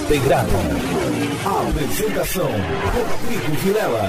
Bandeirada. Apresentação, Rodrigo Vilela.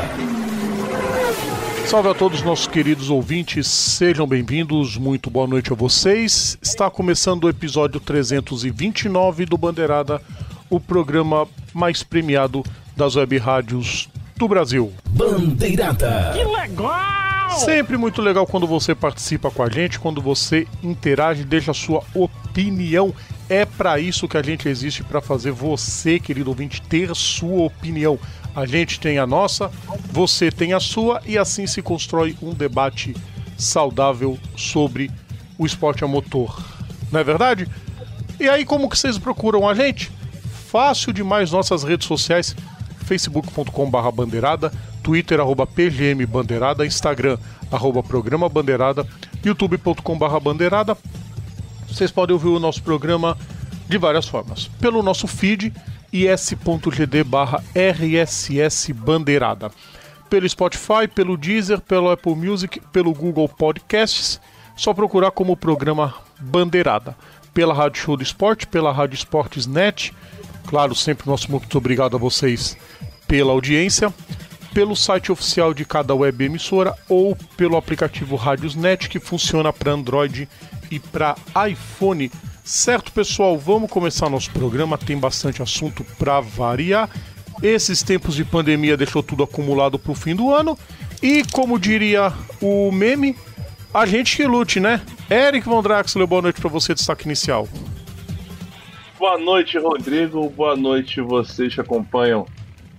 Salve a todos nossos queridos ouvintes, sejam bem-vindos, muito boa noite a vocês. Está começando o episódio 329 do Bandeirada, o programa mais premiado das web rádios do Brasil. Bandeirada! Que legal! Sempre muito legal quando você participa com a gente, quando você interage, deixa a sua opinião. É para isso que a gente existe, para fazer você, querido ouvinte, ter sua opinião. A gente tem a nossa, você tem a sua, e assim se constrói um debate saudável sobre o esporte a motor. Não é verdade? E aí, como que vocês procuram a gente? Fácil demais, nossas redes sociais, facebook.com/bandeirada, twitter @pgmbandeirada, instagram @programabandeirada, youtube.com/bandeirada. Vocês podem ouvir o nosso programa de várias formas. Pelo nosso feed, is.gd/RSS Bandeirada, pelo Spotify, pelo Deezer, pelo Apple Music, pelo Google Podcasts, só procurar como programa Bandeirada, pela Rádio Show do Esporte, pela Rádio Esportes Net, claro, sempre nosso muito obrigado a vocês pela audiência, pelo site oficial de cada web emissora ou pelo aplicativo Rádios Net, que funciona para Android e para iPhone. Certo, pessoal, vamos começar nosso programa, tem bastante assunto para variar. Esses tempos de pandemia deixou tudo acumulado pro fim do ano. E como diria o meme, a gente que lute, né? Eric Von Draxler, boa noite para você, destaque inicial. Boa noite, Rodrigo, boa noite vocês que acompanham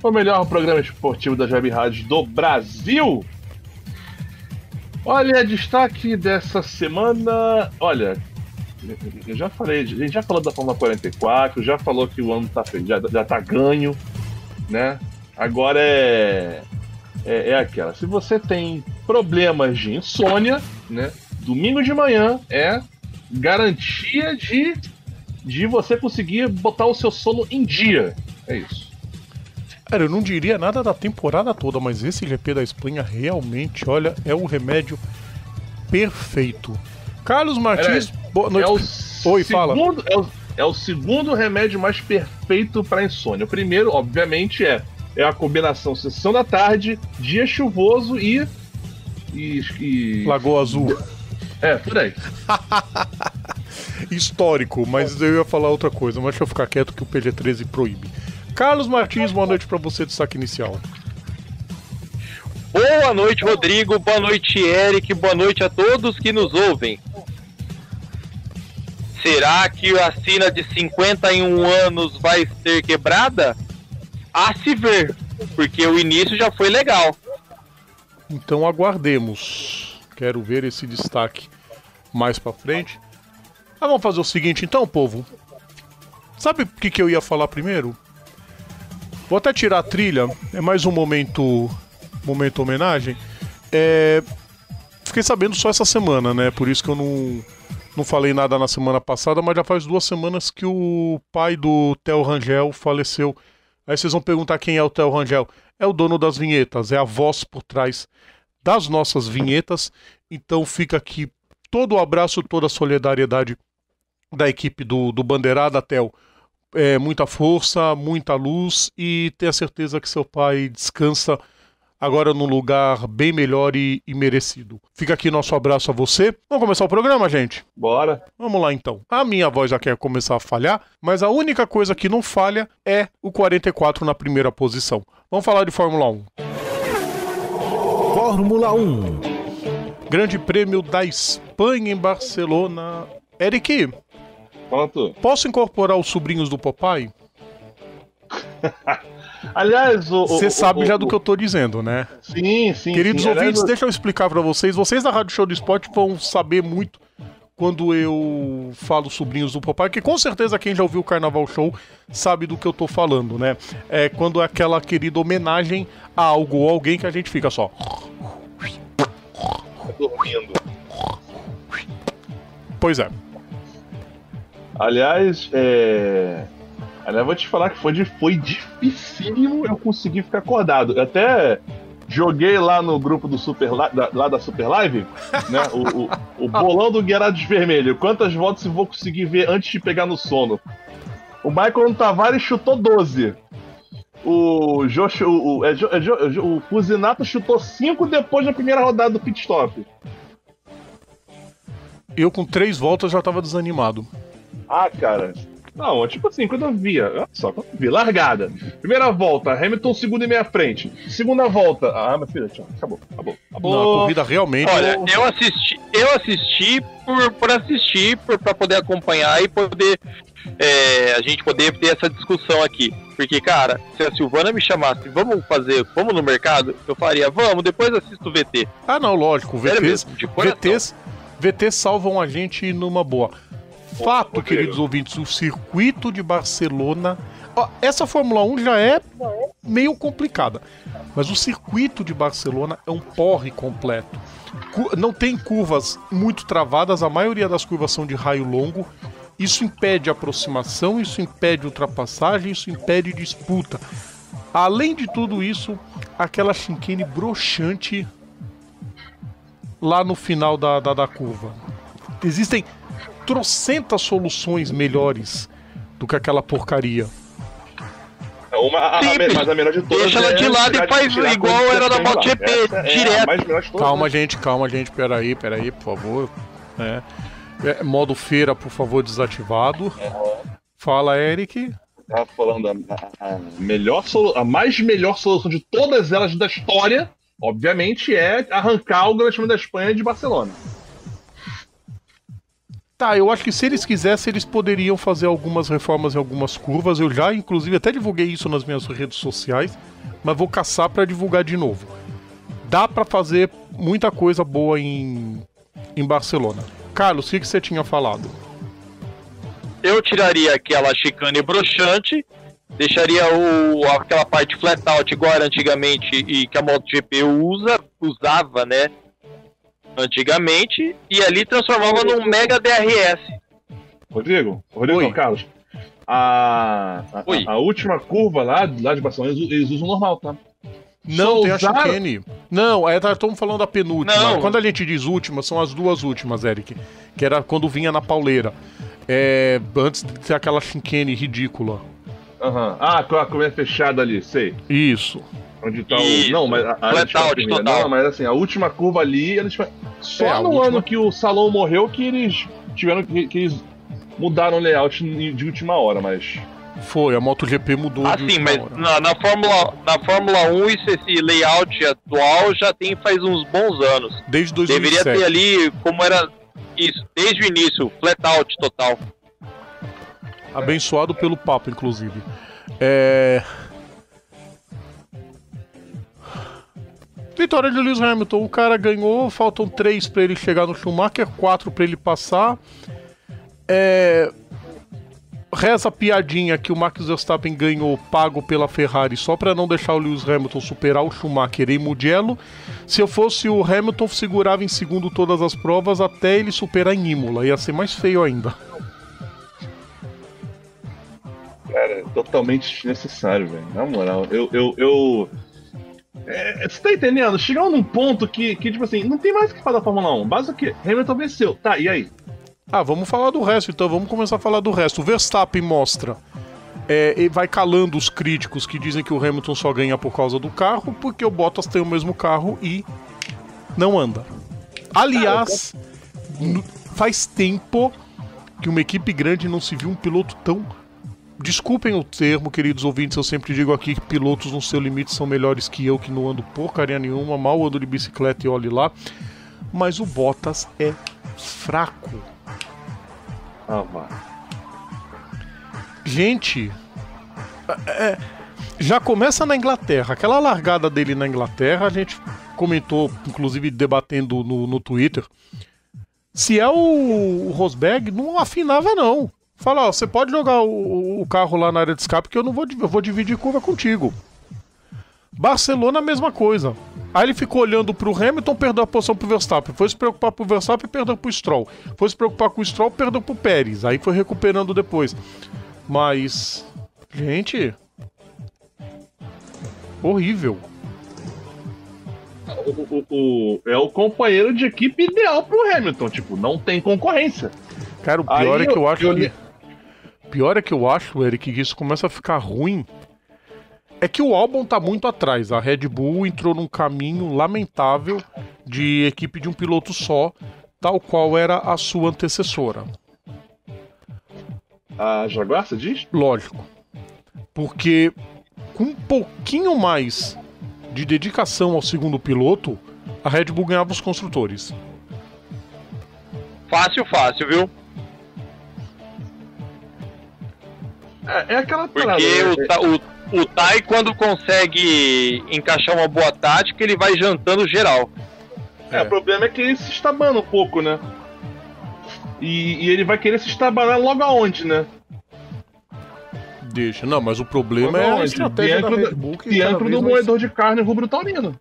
o melhor programa esportivo das web rádios do Brasil. Olha, destaque dessa semana, olha... Eu já falei, a gente já falou da Fórmula 44, já falou que o ano tá, já tá ganho, né? Agora é aquela. Se você tem problemas de insônia, né? Domingo de manhã é garantia de você conseguir botar o seu sono em dia. É isso. Cara, eu não diria nada da temporada toda, mas esse GP da Espanha realmente, olha, é um remédio perfeito. Carlos Martins... É o segundo remédio mais perfeito para insônia. O primeiro, obviamente, é a combinação sessão da tarde, dia chuvoso e Lagoa Azul. É, por aí. Histórico, mas eu ia falar outra coisa, mas deixa eu ficar quieto que o PG-13 proíbe. Carlos Martins, boa noite para você, destaque inicial. Boa noite, Rodrigo, boa noite, Eric, boa noite a todos que nos ouvem. Será que a sina de 51 anos vai ser quebrada? A se ver, porque o início já foi legal. Então aguardemos. Quero ver esse destaque mais pra frente. Ah, vamos fazer o seguinte então, povo. Sabe o que eu ia falar primeiro? Vou até tirar a trilha. É mais um momento homenagem. Fiquei sabendo só essa semana, né? Por isso que eu não falei nada na semana passada, mas já faz 2 semanas que o pai do Theo Rangel faleceu. Aí vocês vão perguntar quem é o Theo Rangel. É o dono das vinhetas, é a voz por trás das nossas vinhetas. Então fica aqui todo o abraço, toda a solidariedade da equipe do Bandeirada, Theo. Muita força, muita luz, e tenha certeza que seu pai descansa agora num lugar bem melhor e merecido. Fica aqui nosso abraço a você. Vamos começar o programa, gente? Bora. Vamos lá, então. A minha voz já quer começar a falhar, mas a única coisa que não falha é o 44 na primeira posição. Vamos falar de Fórmula 1. Fórmula 1. Grande Prêmio da Espanha em Barcelona. Eric, fala tu. Posso incorporar os sobrinhos do Popeye? Aliás, você sabe já do que eu tô dizendo, né? Sim, sim. Queridos sim, ouvintes, aliás, deixa eu explicar pra vocês. Vocês da Rádio Show do Esporte vão saber muito quando eu falo sobrinhos do Popeye, que com certeza quem já ouviu o Carnaval Show sabe do que eu tô falando, né? É quando é aquela querida homenagem a algo ou alguém que a gente fica só dormindo. Pois é. Aliás, Aliás, vou te falar que foi dificílimo eu conseguir ficar acordado. Eu até Joguei lá no grupo do Super lá da Super Live, né? O bolão do Guiarados Vermelho. Quantas voltas eu vou conseguir ver antes de pegar no sono? O Michael Tavares chutou 12. O Fuzinato chutou 5 depois da primeira rodada do pit stop. Eu com 3 voltas já tava desanimado. Ah, cara. Não, tipo assim, quando eu via, olha só, quando eu vi, largada. Primeira volta, Hamilton segundo e meia frente. Segunda volta, ah, meu filho, tchau, acabou. Não, a corrida realmente... Olha, eu assisti por assistir, pra poder acompanhar e poder, a gente poder ter essa discussão aqui. Porque, cara, se a Silvana me chamasse, vamos no mercado, eu faria, vamos, depois assisto o VT. Ah, não, lógico, VTs salvam a gente numa boa. Fato, queridos ouvintes, o circuito de Barcelona... Ó, essa Fórmula 1 já é meio complicada, mas o circuito de Barcelona é um porre completo. Não tem curvas muito travadas, a maioria das curvas são de raio longo. Isso impede aproximação, isso impede ultrapassagem, isso impede disputa. Além de tudo isso, aquela chicane broxante lá no final da curva. Existem... trocentas soluções melhores do que aquela porcaria. Mas a melhor de todas. Deixa ela de lado e faz igual era da MotoGP, direto. Calma, gente. Peraí, por favor. Modo feira, por favor, desativado. Fala, Eric. Tava falando a mais melhor solução de todas elas da história, obviamente, é arrancar o Grande Prêmio da Espanha de Barcelona. Tá, eu acho que se eles quisessem, eles poderiam fazer algumas reformas em algumas curvas. Eu já, inclusive, até divulguei isso nas minhas redes sociais, mas vou caçar pra divulgar de novo. Dá pra fazer muita coisa boa em Barcelona. Carlos, o que você tinha falado? Eu tiraria aquela chicane broxante, deixaria aquela parte flat out igual era antigamente e que a MotoGP usava, né? Antigamente, e ali transformava num mega DRS. Rodrigo, Carlos, a última curva lá de Barcelona, eles usam normal, tá? Não, tem a chicane. Não, estamos falando da penúltima. Não. Quando a gente diz última, são as duas últimas, Eric, que era quando vinha na pauleira. Antes de ser aquela chicane ridícula. Uhum. Ah, com a curva fechada ali, sei. Isso. Onde tá o... Não, mas a última curva ali, eles... Só no última... ano que o Salom morreu que eles tiveram que eles mudaram o layout de última hora, mas... Foi, a MotoGP mudou de última hora. Assim, mas na Fórmula 1 esse layout atual já tem faz uns bons anos. Desde 2007. Deveria ter ali como era isso, desde o início, flat out total. Abençoado pelo papo, inclusive. Vitória de Lewis Hamilton, o cara ganhou, faltam 3 pra ele chegar no Schumacher, 4 pra ele passar. Reza a piadinha que o Max Verstappen ganhou pago pela Ferrari só pra não deixar o Lewis Hamilton superar o Schumacher em Mugello. Se eu fosse o Hamilton, segurava em segundo todas as provas até ele superar em Imola, ia ser mais feio ainda. Cara, totalmente desnecessário, velho, na moral, você tá entendendo? Chegou num ponto que, tipo assim, não tem mais o que falar da Fórmula 1. Basta que Hamilton venceu. Tá, e aí? Ah, vamos falar do resto, então. Vamos começar a falar do resto. O Verstappen mostra. E vai calando os críticos que dizem que o Hamilton só ganha por causa do carro, porque o Bottas tem o mesmo carro e não anda. Aliás, faz tempo que uma equipe grande não se viu um piloto tão... Desculpem o termo, queridos ouvintes, eu sempre digo aqui que pilotos no seu limite são melhores que eu, que não ando porcaria nenhuma, mal ando de bicicleta e olhe lá. Mas o Bottas é fraco. Ah, mano. Gente, já começa na Inglaterra. Aquela largada dele na Inglaterra, a gente comentou, inclusive debatendo no Twitter. Se é o Rosberg, não afinava não. Fala, ó, você pode jogar o carro lá na área de escape que eu vou dividir curva contigo. Barcelona, a mesma coisa. Aí ele ficou olhando pro Hamilton, perdeu a posição pro Verstappen. Foi se preocupar pro Verstappen, perdeu pro Stroll. Foi se preocupar com o Stroll, perdeu pro Pérez. Aí foi recuperando depois. Mas... gente... horrível. é o companheiro de equipe ideal pro Hamilton, tipo, não tem concorrência. Cara, o pior aí é que eu acho que... Pior é que eu acho, Eric, que isso começa a ficar ruim. É que o Albon tá muito atrás. A Red Bull entrou num caminho lamentável de equipe de um piloto só, tal qual era a sua antecessora. A Jaguar, você diz? Lógico. Porque com um pouquinho mais de dedicação ao segundo piloto, a Red Bull ganhava os construtores. Fácil, fácil, viu? É aquela parada. Porque o Tai, quando consegue encaixar uma boa tática, ele vai jantando geral. É, o problema é que ele se estabana um pouco, né? E ele vai querer se estabanar logo aonde, né? Deixa, não, mas o problema é a estratégia da Red Bull dentro do moedor de carne rubro-taurino.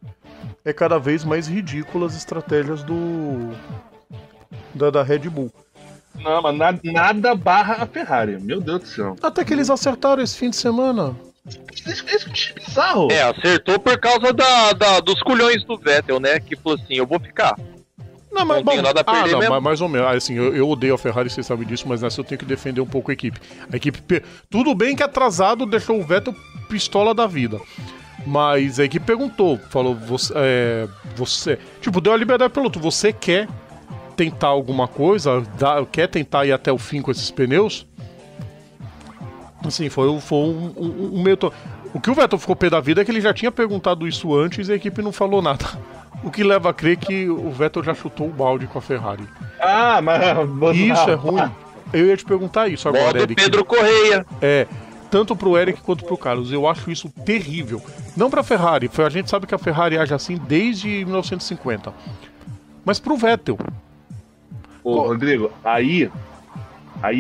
É cada vez mais ridículas as estratégias da Red Bull. Não, mas nada barra a Ferrari, meu Deus do céu. Até que eles acertaram esse fim de semana. Isso é bizarro. É, acertou por causa dos culhões do Vettel, né? Que falou assim, eu vou ficar. Não, mas, não tenho nada a perder não, mesmo. Mais ou menos. Assim, eu odeio a Ferrari, vocês sabem disso, mas nessa eu tenho que defender um pouco a equipe. Tudo bem que atrasado deixou o Vettel pistola da vida. Mas a equipe perguntou, falou, você... Tipo, deu a liberdade pro piloto, você quer tentar alguma coisa, quer tentar ir até o fim com esses pneus? Assim, foi um meio... O que o Vettel ficou pé da vida é que ele já tinha perguntado isso antes e a equipe não falou nada. O que leva a crer que o Vettel já chutou o balde com a Ferrari. Ah, mas... Isso é ruim. Eu ia te perguntar isso agora, Eric. Pedro Correia. É, tanto pro Eric quanto pro Carlos. Eu acho isso terrível. Não pra Ferrari. A gente sabe que a Ferrari age assim desde 1950. Mas pro Vettel... Ô, Rodrigo, aí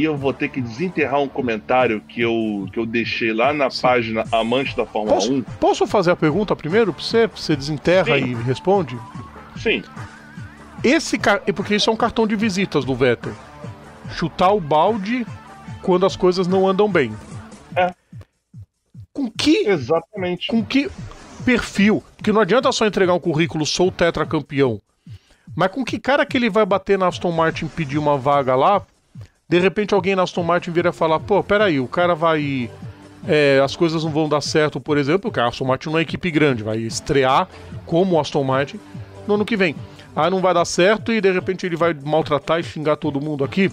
eu vou ter que desenterrar um comentário que eu deixei lá na página Amante da Fórmula 1. Posso fazer a pergunta primeiro pra você? Você desenterra e responde? Sim. Porque isso é um cartão de visitas do Vettel. Chutar o balde quando as coisas não andam bem. É. Com que... Exatamente. Com que perfil? Porque não adianta só entregar um currículo, sou tetracampeão. Mas com que cara que ele vai bater na Aston Martin e pedir uma vaga lá? De repente alguém na Aston Martin vira e fala, pô, peraí, o cara vai... as coisas não vão dar certo, por exemplo, porque a Aston Martin não é uma equipe grande, vai estrear como o Aston Martin no ano que vem. Aí não vai dar certo e de repente ele vai maltratar e xingar todo mundo aqui.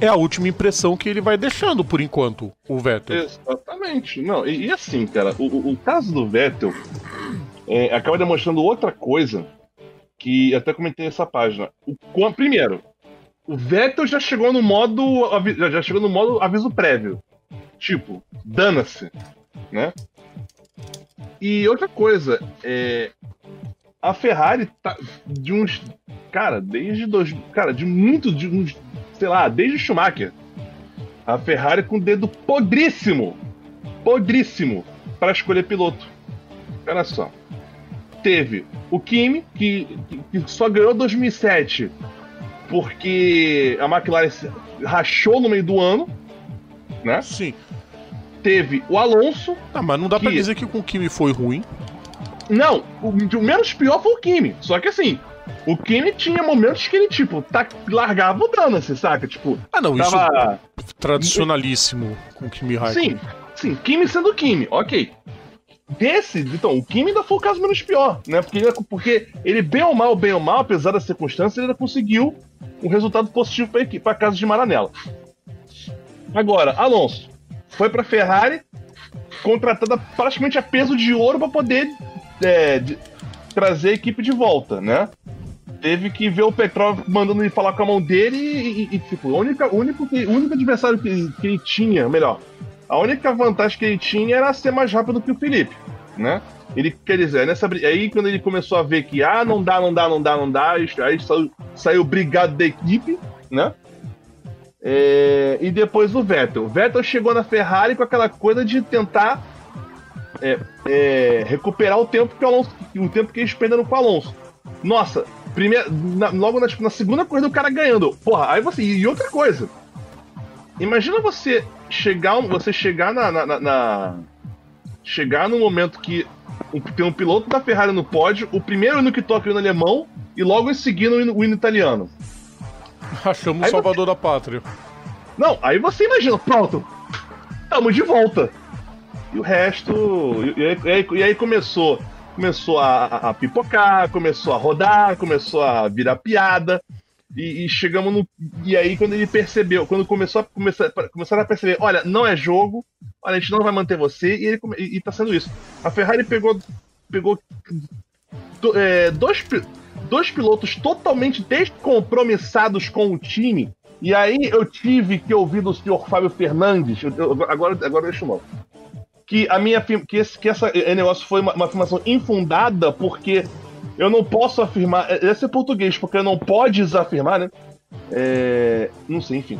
É a última impressão que ele vai deixando, por enquanto, o Vettel. Exatamente. Não, e assim, cara, o caso do Vettel acaba demonstrando outra coisa. Que até comentei nessa página. Primeiro, o Vettel já chegou no modo. Já chegou no modo aviso prévio. Tipo, dana-se. Né? E outra coisa, a Ferrari tá de uns. Cara, desde dois. Cara, de muito. De uns, sei lá, desde Schumacher. A Ferrari com o dedo podríssimo. Podríssimo. Pra escolher piloto. Olha só. Teve o Kimi, que só ganhou 2007 porque a McLaren rachou no meio do ano, né? Sim. Teve o Alonso. Ah, mas não dá pra dizer que com o Kimi foi ruim. Não, o menos pior foi o Kimi. Só que assim, o Kimi tinha momentos que ele, tipo, largava o dano, você saca? Tipo, tava... isso tradicionalíssimo com o Kimi Raikkonen. Sim, Kimi sendo Kimi, ok. Então, o Kimi ainda foi o caso menos pior, né? Porque ele bem ou mal, apesar das circunstâncias, ele ainda conseguiu um resultado positivo para a casa de Maranello. Agora, Alonso foi para a Ferrari, contratada praticamente a peso de ouro para poder trazer a equipe de volta, né? Teve que ver o Petrov mandando ele falar com a mão dele e tipo, o único adversário que ele tinha, melhor. A única vantagem que ele tinha era ser mais rápido que o Felipe, né? Ele, quer dizer, aí quando ele começou a ver que não dá, aí saiu brigado da equipe, né? E depois o Vettel. O Vettel chegou na Ferrari com aquela coisa de tentar recuperar o tempo que eles perderam com o Alonso. Nossa, logo na segunda corrida o cara ganhando. Porra, aí você... E outra coisa... Imagina você chegar no momento que Tem um piloto da Ferrari no pódio, o primeiro hino que toca o hino alemão e logo em seguida o hino italiano. Achamos aí o Salvador da Pátria. Não, aí você imagina, pronto, estamos de volta. E o resto... E aí começou a pipocar, começou a rodar, começou a virar piada. E chegamos no... E aí quando ele percebeu, quando começaram a perceber, olha, não é jogo, olha, a gente não vai manter você, e tá sendo isso. A Ferrari pegou dois pilotos totalmente descompromissados com o time, e aí eu tive que ouvir do senhor Fábio Fernandes, agora deixa o nome, que esse negócio foi uma afirmação infundada, porque... Eu não posso afirmar... Esse é português, porque eu não podes afirmar, né? Não sei, enfim.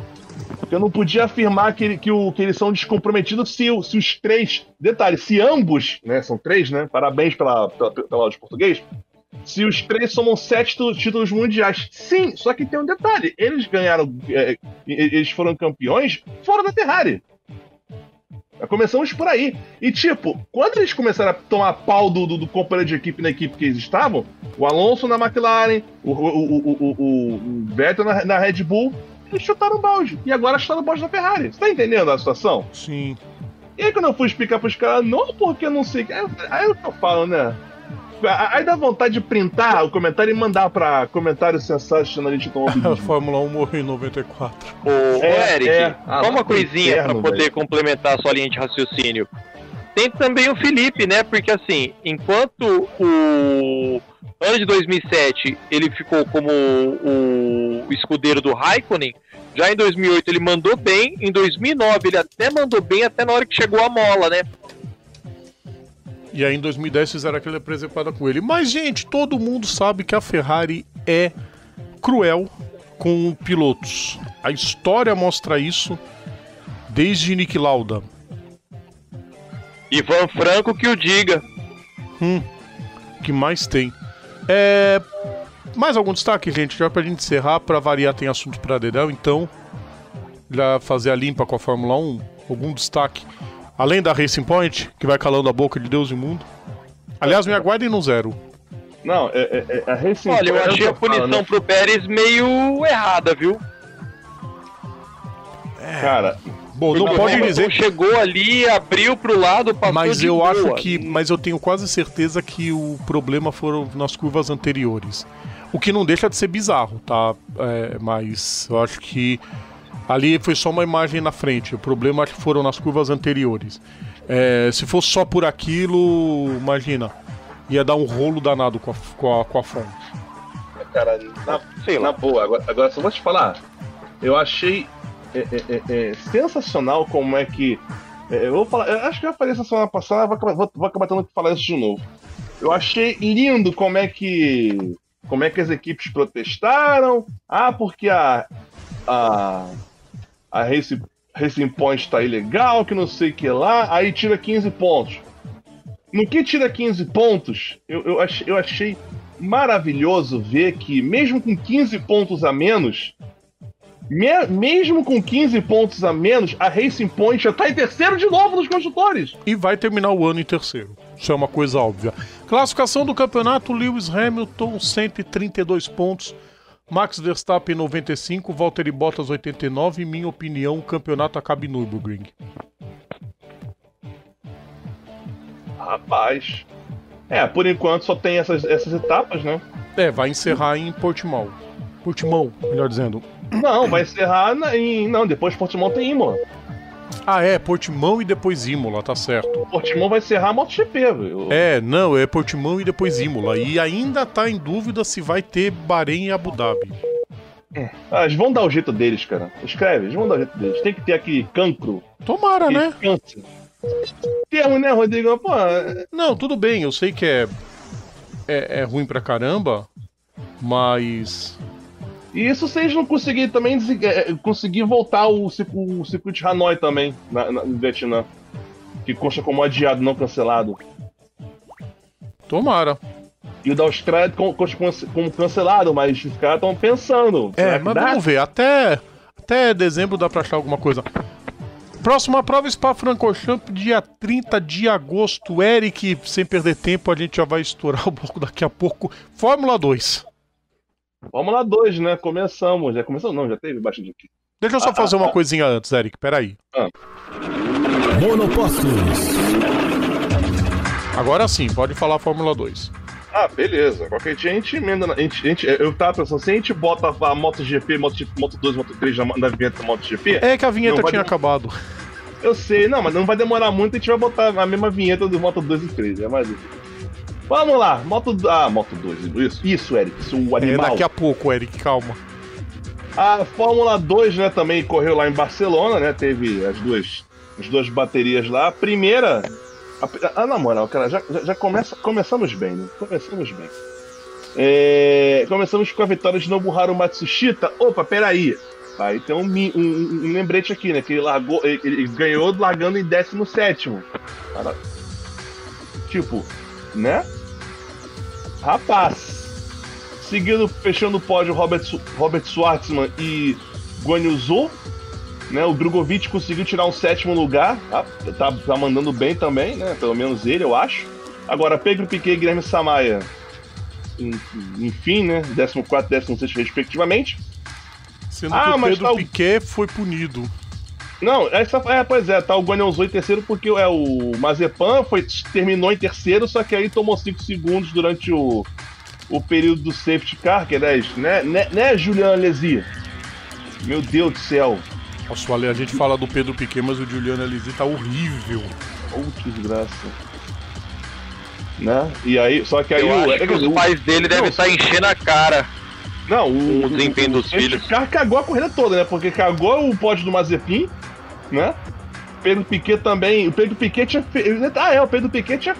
Eu não podia afirmar que eles são descomprometidos se os três... Detalhe, se ambos... né? São três, né? Parabéns pela aula de português. Se os três somam 7 títulos mundiais. Sim, só que tem um detalhe. Eles ganharam... eles foram campeões fora da Ferrari. Começamos por aí. E tipo, quando eles começaram a tomar pau do companheiro de equipe na equipe que eles estavam, o Alonso na McLaren, o Vettel na Red Bull, eles chutaram o balde. E agora está no balde da Ferrari. Você tá entendendo a situação? Sim. E aí quando eu fui explicar pros caras, não, porque eu não sei. Aí é o que eu falo, né? Aí dá vontade de printar o comentário e mandar pra comentário sensacionalista. A Fórmula 1 morreu em 94. Ô, Eric, só uma coisinha interno, pra poder complementar a sua linha de raciocínio. Tem também o Felipe, né? Porque assim, enquanto o ano de 2007 ele ficou como o escudeiro do Raikkonen, já em 2008 ele mandou bem, em 2009 ele até mandou bem até na hora que chegou a mola, né? E aí em 2010 fizeram aquela presepada com ele. Mas, gente, todo mundo sabe que a Ferrari é cruel com pilotos. A história mostra isso desde Niki Lauda. Ivan Franco que o diga. Que mais tem? Mais algum destaque, gente? Já pra gente encerrar, pra variar tem assunto pra dedéu, então... Já fazer a limpa com a Fórmula 1? Algum destaque? Além da Racing Point, que vai calando a boca de Deus e mundo. Aliás, me aguardem no zero. Não, a Racing Point... Olha, eu achei a punição pro Pérez meio errada, viu? Cara... Bom, não pode dizer... Chegou ali, abriu pro lado, passou mas de eu boa. Acho que... Mas eu tenho quase certeza que o problema foram nas curvas anteriores. O que não deixa de ser bizarro, tá? Mas eu acho que... Ali foi só uma imagem na frente, o problema acho que foram nas curvas anteriores. Se fosse só por aquilo, imagina, ia dar um rolo danado com a fonte. Cara, na boa, agora só vou te falar, eu achei sensacional como é que... eu vou falar, eu acho que eu falei essa semana passada, vou acabar tendo que falar isso de novo. Eu achei lindo como é que as equipes protestaram, porque a Racing Point tá ilegal, que não sei o que lá, aí tira 15 pontos. No que tira 15 pontos, eu achei maravilhoso ver que, mesmo com 15 pontos a menos, a Racing Point já tá em terceiro de novo nos construtores. E vai terminar o ano em terceiro. Isso é uma coisa óbvia. Classificação do campeonato, Lewis Hamilton, 132 pontos. Max Verstappen 95, Valtteri Bottas 89, em minha opinião, o campeonato acaba em Nürburgring. Rapaz. Por enquanto só tem essas etapas, né? Vai encerrar em Portimão. Portimão, melhor dizendo. Não, vai encerrar em... Não, depois Portimão tem Imola. Portimão e depois Imola, tá certo. Portimão vai encerrar a MotoGP, velho. É Portimão e depois Imola. E ainda tá em dúvida se vai ter Bahrein e Abu Dhabi. Eles vão dar o jeito deles, cara. Escreve, eles vão dar o jeito deles. Tem que ter aquele cancro. Tomara, né? Câncer. Termo, né, Rodrigo? Pô, não, tudo bem, eu sei que é ruim pra caramba, mas... E isso se eles não conseguirem também conseguir voltar o circuito de Hanoi também, no Vietnã. Que consta como adiado, não cancelado. Tomara. E o da Austrália consta como cancelado, mas os caras estão pensando. Mas dá? Vamos ver, até dezembro dá pra achar alguma coisa. Próxima prova, Spa-Francorchamps, dia 30 de agosto. Eric, sem perder tempo, a gente já vai estourar um pouco daqui a pouco. Fórmula 2. Fórmula 2, né? Começamos. Já começou? Não, já teve bastante aqui. Deixa eu só fazer uma coisinha antes, Eric. Peraí. Monopostos. Agora sim, pode falar Fórmula 2. Ah, beleza. Qualquer dia a gente emenda. Eu tava pensando, se a gente bota a MotoGP, Moto2, Moto3 na vinheta da MotoGP. É que a vinheta tinha acabado. Eu sei, não, mas não vai demorar muito, a gente vai botar a mesma vinheta do Moto2 e 3. É mais isso. Vamos lá, Moto2, isso, Eric, isso, o animal. É daqui a pouco, Eric, calma. A Fórmula 2, né, também correu lá em Barcelona, né? Teve as duas baterias lá. A primeira. Na moral, cara, já começamos bem, né? Começamos bem. Começamos com a vitória de Nobuharu Matsushita. Opa, peraí. Aí tem um lembrete aqui, né? Que ele ganhou largando em 17º. Cara, tipo, né? Rapaz. Seguindo, fechando o pódio, Robert Shwartzman e Guanyu Zhou. Né, o Drugovich conseguiu tirar um 7º lugar, tá mandando bem também, né, pelo menos ele, eu acho. Agora, Pedro Piquet e Guilherme Samaya, enfim, né, 14º e 16º respectivamente. Sendo que o Pedro Piquet foi punido. Não, pois é, tá o Guanyu Zhou em terceiro porque o Mazepin terminou em terceiro, só que aí tomou 5 segundos durante o período do safety car, que é, né, Juliano Alessi? Meu Deus do céu. Nossa, a gente fala do Pedro Piquet, mas o Juliano Alessi tá horrível. Oh, que desgraça. Né? E aí, só que aí os pais dele devem estar enchendo a cara. Não, o desempenho dos filhos. O cara cagou a corrida toda, né? Porque cagou o pódio do Mazepin, né? Pedro Piquet também. O Pedro Piquet tinha feito. O Pedro Piquet tinha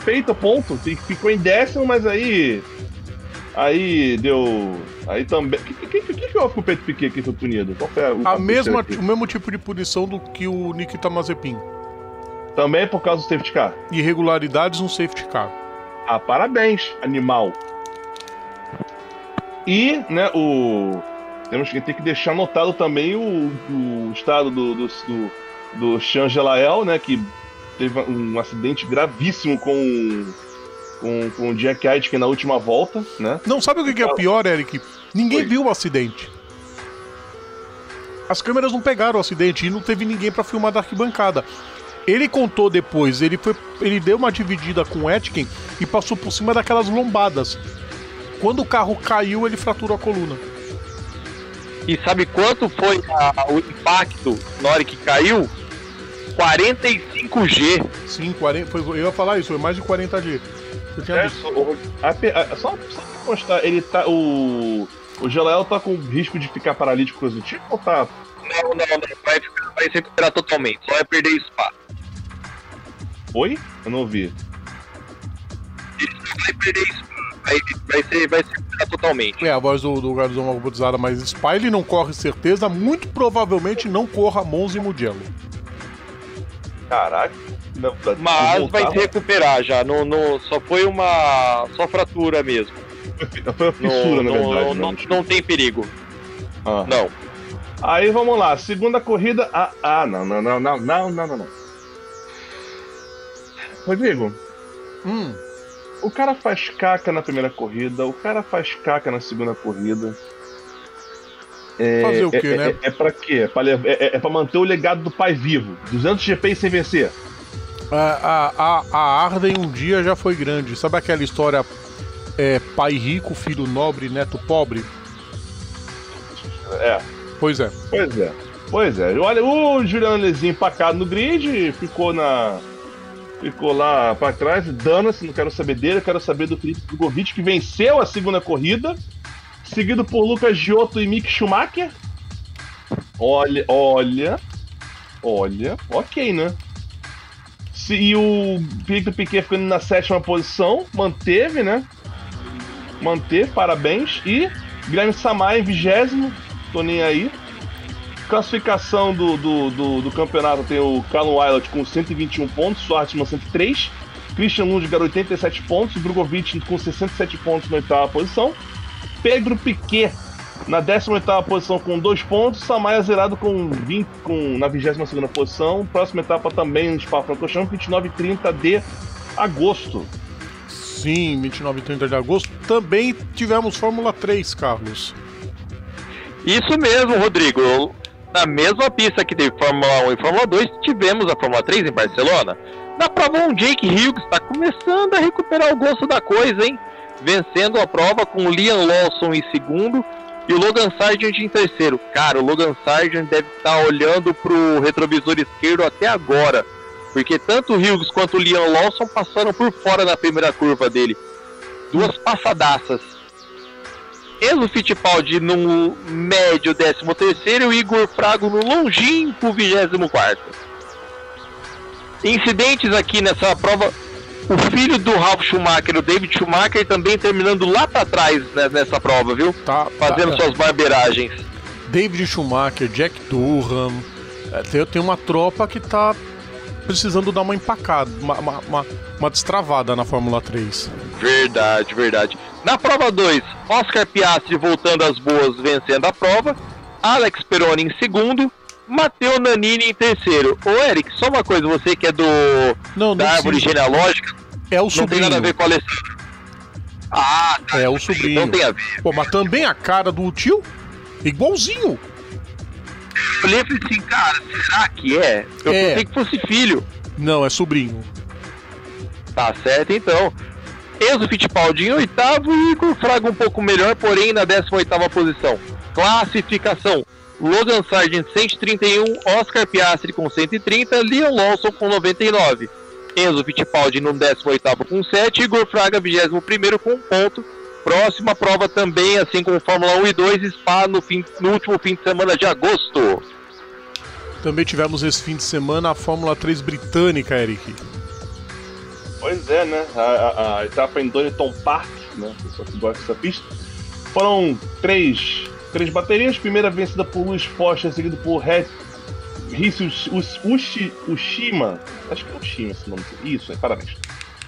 feito ponto. Ficou em 10º, mas aí. Aí deu. Aí também. O que houve com o Pedro Piquet que foi punido? Qual foi o mesmo tipo de punição do que o Nikita Mazepin. Também por causa do safety car? Irregularidades no safety car. Ah, parabéns, animal. E, né, temos que ter que deixar anotado também o estado do Changelael, né, que teve um acidente gravíssimo com o Jack Aitken na última volta, né? Não, sabe o que é pior, Eric? Ninguém viu o acidente. As câmeras não pegaram o acidente e não teve ninguém pra filmar da arquibancada. Ele contou depois, ele deu uma dividida com o Aitken e passou por cima daquelas lombadas. Quando o carro caiu, ele fraturou a coluna. E sabe quanto foi o impacto na hora que caiu? 45G. Sim, eu ia falar isso, foi mais de 40G. Só pra constar, ele tá. O Gelael tá com risco de ficar paralítico, coisa do tipo, ou tá. Não, vai se recuperar totalmente, só vai perder espaço. Oi? Eu não ouvi. Ele vai perder espaço, vai se recuperar totalmente. É, a voz do Garzão robotizada, mas Spa ele não corre certeza, muito provavelmente não corra Monza e Mugello. Caraca. Mas vai se recuperar já, só foi só fratura mesmo. Foi uma fissura, na verdade. Não tem perigo. Ah. Não. Aí vamos lá, segunda corrida. Não. Rodrigo, o cara faz caca na primeira corrida, o cara faz caca na segunda corrida. Fazer o quê, né? É pra quê? É pra manter o legado do pai vivo. 200 GP sem vencer. A Arden um dia já foi grande. Sabe aquela história pai rico, filho nobre, neto pobre? É. Pois é. Olha, o Juliano Alessi empacado no grid, ficou lá pra trás, dana-se, não quero saber dele, eu quero saber do Felipe Drugovich, que venceu a segunda corrida, seguido por Lucas Giotto e Mick Schumacher. Olha, ok, né? E o Pedro Piquet ficando na 7ª posição, manteve, né? Manteve, parabéns. E Guilherme Samaya em 20º, tô nem aí. Classificação do campeonato tem o Callum Wilde com 121 pontos, Shwartzman 103, Christian Ried 87 pontos, Drugovich com 67 pontos na 8ª posição, Pedro Piquet Na 18ª posição com 2 pontos, Samaya zerado na 22ª posição. Próxima etapa também no Spa-Francorchamps, 29 e 30 de agosto. Sim, 29 e 30 de agosto. Também tivemos Fórmula 3, Carlos. Isso mesmo, Rodrigo. Na mesma pista que teve Fórmula 1 e Fórmula 2, tivemos a Fórmula 3 em Barcelona. Na prova 1, Jake Hughes está começando a recuperar o gosto da coisa, hein? Vencendo a prova com o Liam Lawson em segundo e o Logan Sargeant em terceiro. Cara, o Logan Sargeant deve estar olhando para o retrovisor esquerdo até agora, porque tanto o Hughes quanto o Liam Lawson passaram por fora na primeira curva dele. Duas passadaças. Enzo Fittipaldi no médio 13º e o Igor Frago no longínquo 24º. Incidentes aqui nessa prova. O filho do Ralf Schumacher, o David Schumacher, também terminando lá pra trás, né, nessa prova, viu? Tá, fazendo suas barbeiragens. David Schumacher, Jack Durham. Tem uma tropa que tá precisando dar uma empacada, uma destravada na Fórmula 3. Verdade, verdade. Na prova 2, Oscar Piastri voltando às boas, vencendo a prova. Alex Peroni em segundo. Matteo Nannini em terceiro. Ô Eric, só uma coisa, você que é da árvore genealógica, é o não sobrinho. Tem nada a ver com o Alessandro. Ah, tá. É o sobrinho. Não tem a ver. Pô, mas também a cara do tio? Igualzinho. Eu olhei assim, cara, será que é? Eu pensei que fosse filho. Não, é sobrinho. Tá certo, então. Enzo Fittipaldi em oitavo e Igor Fraga um pouco melhor, porém na 18ª posição. Classificação. Logan Sargeant 131, Oscar Piastri com 130, Liam Lawson com 99, Enzo Fittipaldi no 18º com 7, Igor Fraga 21º com 1 ponto. Próxima prova também, assim como Fórmula 1 e 2, Spa no último fim de semana de agosto. Também tivemos esse fim de semana a Fórmula 3 britânica, Eric. Pois é, né? A etapa em Donington Park, né? O pessoal que gosta dessa pista. Foram três baterias, primeira vencida por Luiz Foster, seguido por Ushima, acho que é Ushima esse nome, isso, parabéns,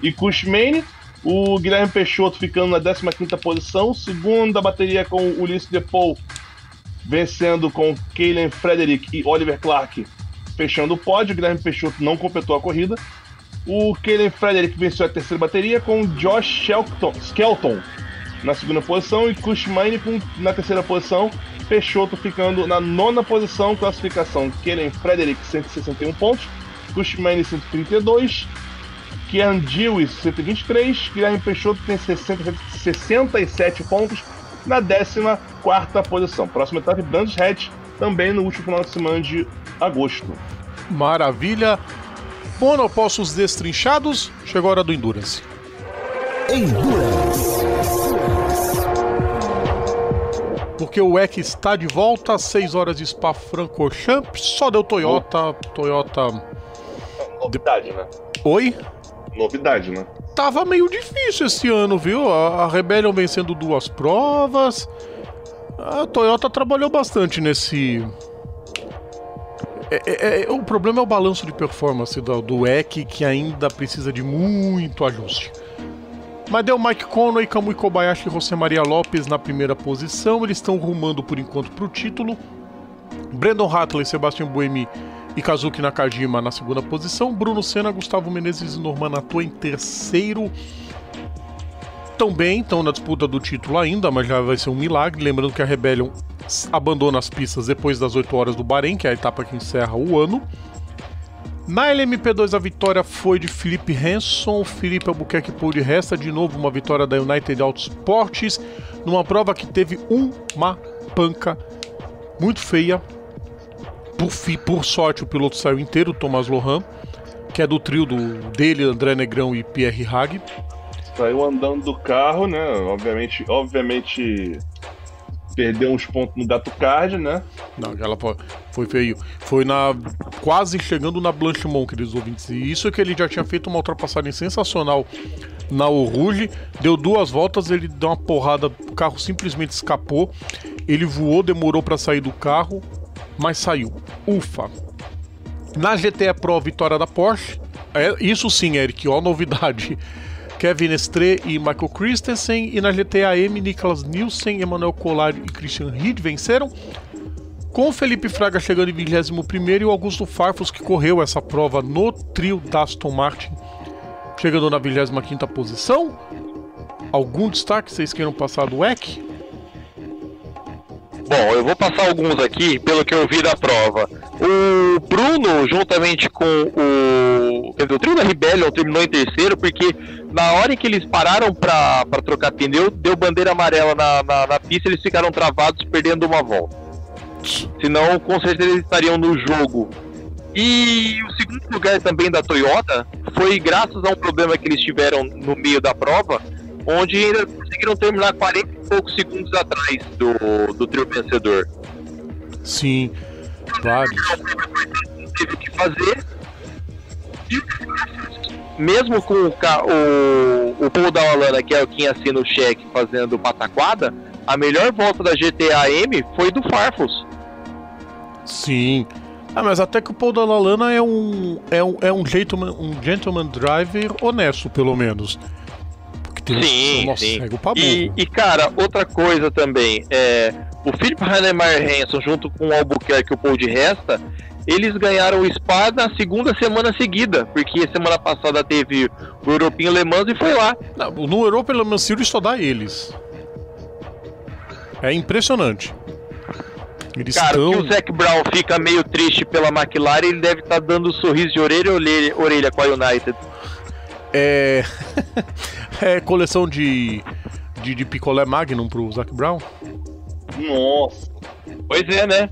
e Kush Maini. O Guilherme Peixoto ficando na 15ª posição, segunda bateria com Ulisses de Paul, vencendo com Kaylin Frederick e Oliver Clark, fechando o pódio. O Guilherme Peixoto não completou a corrida, o Kaylin Frederick venceu a terceira bateria com Josh Skelton na segunda posição e Kush Maini na terceira posição, Peixoto ficando na 9ª posição. Classificação: Kaylin Frederick 161 pontos, Kush Maini 132, Kian Dewis 123, Guilherme Peixoto tem 67 pontos na 14ª posição. Próxima etapa, Brands Hatch, também no último final de semana de agosto. Maravilha! Monopostos destrinchados, chegou a hora do Endurance. Porque o WEC está de volta, 6 horas de Spa-Francorchamps, só deu Toyota... Novidade, né? Oi? Novidade, né? Tava meio difícil esse ano, viu? A Rebellion vencendo 2 provas, a Toyota trabalhou bastante nesse... O problema é o balanço de performance do WEC, que ainda precisa de muito ajuste. Mas deu Mike Conway, Kamui Kobayashi e José Maria Lopes na primeira posição. Eles estão rumando por enquanto para o título. Brandon Hartley, Sebastian Buemi e Kazuki Nakajima na segunda posição. Bruno Senna, Gustavo Menezes e Norman Nato em terceiro. Também estão na disputa do título ainda, mas já vai ser um milagre. Lembrando que a Rebellion abandona as pistas depois das 8 horas do Bahrein, que é a etapa que encerra o ano. Na LMP2 a vitória foi de Felipe Hanson, Felipe Albuquerque e Paul di Resta, de novo uma vitória da United Autosports, numa prova que teve uma panca muito feia. Por sorte o piloto saiu inteiro, Thomas Lohan, que é do trio dele, André Negrão e Pierre Hag. Saiu andando do carro, né, obviamente perdeu uns pontos no Dato Card, né? Não, ela foi feio. Foi quase chegando na Blanchimont, queridos ouvintes. E isso é que ele já tinha feito uma ultrapassagem sensacional na Oruge. Deu 2 voltas, ele deu uma porrada, o carro simplesmente escapou. Ele voou, demorou para sair do carro, mas saiu. Ufa! Na GTE Pro, vitória da Porsche. Isso sim, Eric, ó, novidade. Kevin Estre e Michael Christensen, e na GTAM, Nicklas Nielsen, Emanuel Collard e Christian Ried venceram, com Felipe Fraga chegando em 21º e o Augusto Farfus, que correu essa prova no trio da Aston Martin, chegando na 25ª posição. Algum destaque vocês queiram passar do WEC? Bom, eu vou passar alguns aqui, pelo que eu vi da prova. O Bruno, juntamente com o trio da Rebellion, terminou em terceiro, porque na hora que eles pararam para trocar pneu, deu bandeira amarela na pista, eles ficaram travados, perdendo uma volta. Senão, com certeza, eles estariam no jogo. E o segundo lugar também da Toyota foi graças a um problema que eles tiveram no meio da prova, onde ainda conseguiram terminar 40 e poucos segundos atrás do trio vencedor. Sim, claro. Não teve o que fazer. E mesmo com o Paul da Holanda, que é o quem assina o cheque, fazendo pataquada, a melhor volta da GTAM foi do Farfus. Sim. Ah, mas até que o Paul Dallalana é um gentleman driver honesto, pelo menos. Sim, nossa, sim. E cara, outra coisa também é, o Philipp Hanemeyer Hansen junto com o Albuquerque e o Paul di Resta, eles ganharam o Spa na segunda semana seguida, porque semana passada teve o European Le Mans e foi lá. No European Le Mans Series só dá eles. É impressionante. Eles, cara, estão... que o Zac Brown fica meio triste pela McLaren, ele deve estar dando um sorriso de orelha a orelha com a United. É... é coleção de picolé Magnum pro Zac Brown? Nossa. Pois é, né?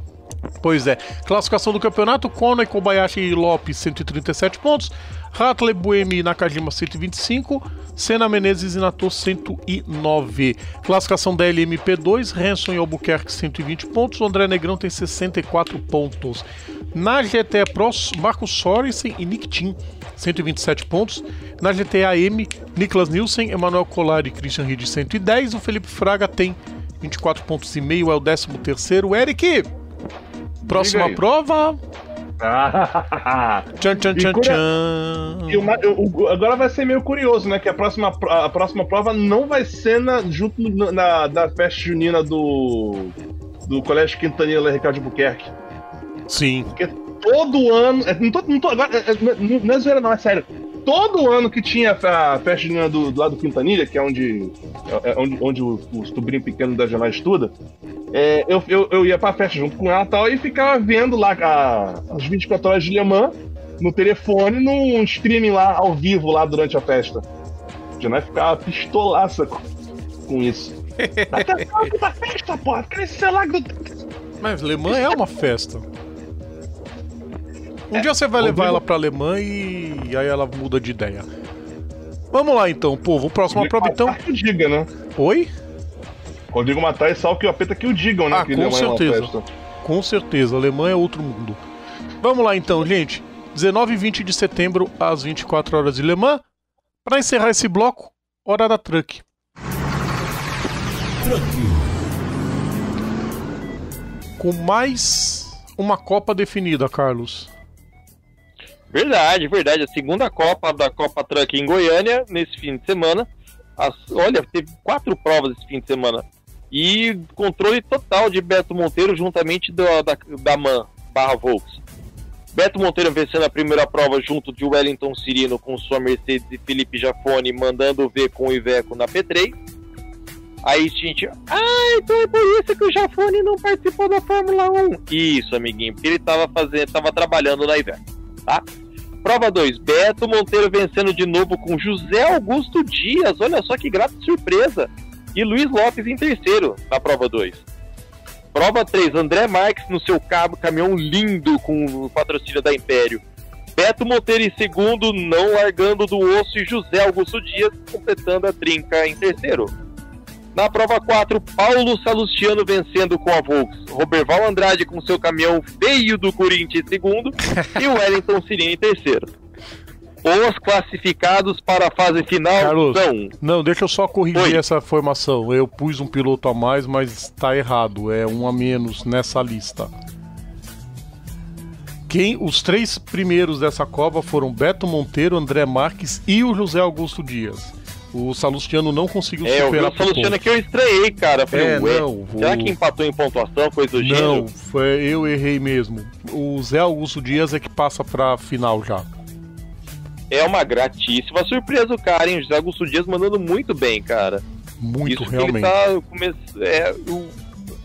Pois é. Classificação do campeonato: Kono, Kobayashi e Lopes 137 pontos, Ratley, Buemi e Nakajima 125, Senna, Menezes e Nato 109. Classificação da LMP2: Hanson e Albuquerque 120 pontos, André Negrão tem 64 pontos. Na GT Pro, Marcos Sorensen e Nick Thiem 127 pontos. Na GTAM, Nicklas Nielsen, Emanuel Collard e Christian Ried 110. O Felipe Fraga tem 24 pontos e meio, é o 13º. Eric, próxima prova. Tchan, tchan, tchan, tchan. Agora vai ser meio curioso, né? Que a próxima prova não vai ser junto da festa junina do Colégio Quintanilha Ricardo Albuquerque. Sim. Porque todo ano. Não é zoeira, não, é sério. Todo ano que tinha a festa junina do lado do Quintanilha, que é onde os tubrinhos pequenos da Janela estuda, eu ia pra festa junto com ela e tal, e ficava vendo lá as 24 horas de Le Mans no telefone, num streaming lá ao vivo lá durante a festa. A Janela ficava pistolaça com isso. Até falando da festa, porra, aquele celular do... Mas Le Mans é uma festa. Um dia você vai levar ela pra Le Mans e aí ela muda de ideia. Vamos lá então, povo. Próxima prova então. Que diga, né? Oi? Rodrigo Matar e Sal que o apeta que o digam, né? Ah, com certeza. Com certeza. A Le Mans é outro mundo. Vamos lá então, gente. 19 e 20 de setembro, às 24 horas de Le Mans. Pra encerrar esse bloco, hora da Truck. Com mais uma Copa definida, Carlos. Verdade. A segunda Copa da Copa Truck em Goiânia, nesse fim de semana. Olha, teve 4 provas esse fim de semana. E controle total de Beto Monteiro juntamente da MAN/Volks. Beto Monteiro vencendo a primeira prova junto de Wellington Cirino com sua Mercedes e Felipe Jafone mandando ver com o Iveco na P3. Aí, gente, então é por isso que o Jafone não participou da Fórmula 1. Isso, amiguinho, porque ele tava trabalhando na Iveco. Tá? Prova 2, Beto Monteiro vencendo de novo com José Augusto Dias, olha só que grata surpresa, e Luiz Lopes em terceiro na prova 2. Prova 3, André Marques no seu caminhão lindo com o patrocínio da Império, Beto Monteiro em segundo, não largando do osso, e José Augusto Dias completando a trinca em terceiro. Na prova 4, Paulo Salustiano vencendo com a Volks, Roberval Andrade com seu caminhão feio do Corinthians em segundo e o Wellington Cirino em terceiro. Os classificados para a fase final, Carlos, são... Não, deixa eu só corrigir essa formação. Eu pus um piloto a mais, mas está errado. É um a menos nessa lista. Os 3 primeiros dessa Copa foram Beto Monteiro, André Marques e o José Augusto Dias. O Salustiano não conseguiu superar o ponto. O Salustiano aqui eu estranhei, cara. Falei, será que empatou em pontuação, coisa do gênero? Não, eu errei mesmo. O Zé Augusto Dias é que passa pra final já. É uma gratíssima surpresa o cara, hein? O Zé Augusto Dias mandando muito bem, cara. Muito, isso realmente. Ele tá,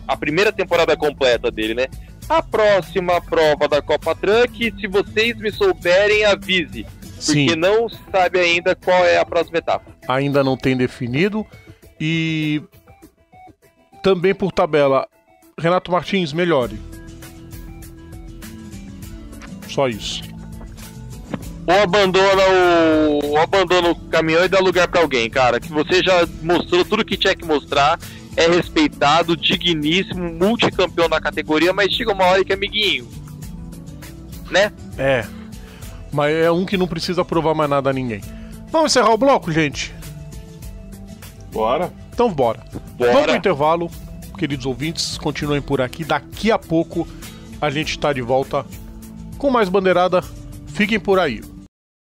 a primeira temporada completa dele, né? A próxima prova da Copa Truck, se vocês me souberem, avise. Porque Sim. não sabe ainda qual é a próxima etapa. Ainda não tem definido. E também por tabela, Renato Martins, melhore. Só isso. Ou abandona o caminhão e dá lugar pra alguém, cara. Que você já mostrou tudo que tinha que mostrar. É respeitado, digníssimo, multicampeão na categoria, mas chega uma hora que é amiguinho, né? É. Mas é um que não precisa provar mais nada a ninguém. Vamos encerrar o bloco, gente? Bora. Então bora. Vamos pro intervalo, queridos ouvintes, continuem por aqui. Daqui a pouco a gente tá de volta com mais Bandeirada. Fiquem por aí.